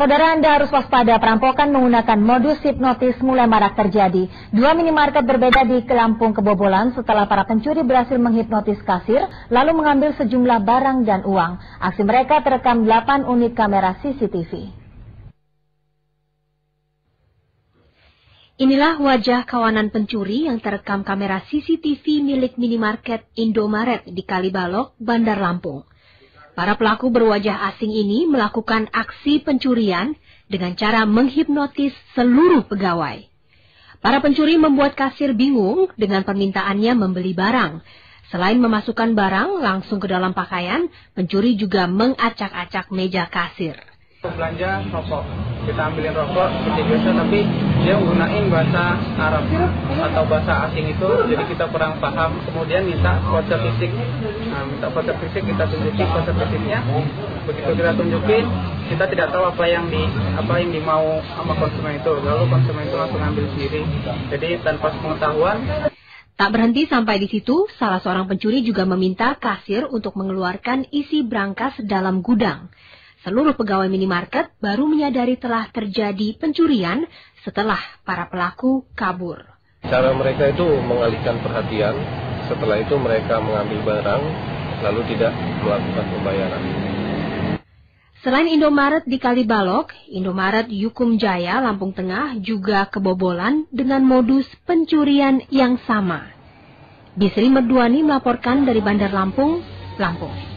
Saudara, Anda harus waspada perampokan menggunakan modus hipnotis mulai marak terjadi. Dua minimarket berbeda di Lampung kebobolan setelah para pencuri berhasil menghipnotis kasir lalu mengambil sejumlah barang dan uang. Aksi mereka terekam 8 unit kamera CCTV. Inilah wajah kawanan pencuri yang terekam kamera CCTV milik minimarket Indomaret di Kalibalok, Bandar Lampung. Para pelaku berwajah asing ini melakukan aksi pencurian dengan cara menghipnotis seluruh pegawai. Para pencuri membuat kasir bingung dengan permintaannya membeli barang. Selain memasukkan barang langsung ke dalam pakaian, pencuri juga mengacak-acak meja kasir. Belanja rokok, kita ambilin rokok seperti biasa, tapi dia menggunakan bahasa Arab atau bahasa asing itu, jadi kita kurang paham. Kemudian minta voucher fisik, kita tunjukin voucher fisiknya. Begitu kita tunjukin, kita tidak tahu apa yang dimau sama konsumen itu, lalu konsumen itu langsung ambil sendiri, jadi tanpa pengetahuan. Tak berhenti sampai di situ, salah seorang pencuri juga meminta kasir untuk mengeluarkan isi brankas dalam gudang. Seluruh pegawai minimarket baru menyadari telah terjadi pencurian setelah para pelaku kabur. Cara mereka itu mengalihkan perhatian, setelah itu mereka mengambil barang, lalu tidak melakukan pembayaran. Selain Indomaret di Kalibalok, Indomaret Yukum Jaya, Lampung Tengah juga kebobolan dengan modus pencurian yang sama. Bisri Meduani melaporkan dari Bandar Lampung, Lampung.